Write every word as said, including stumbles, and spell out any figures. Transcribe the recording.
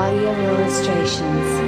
Audio Illustrations.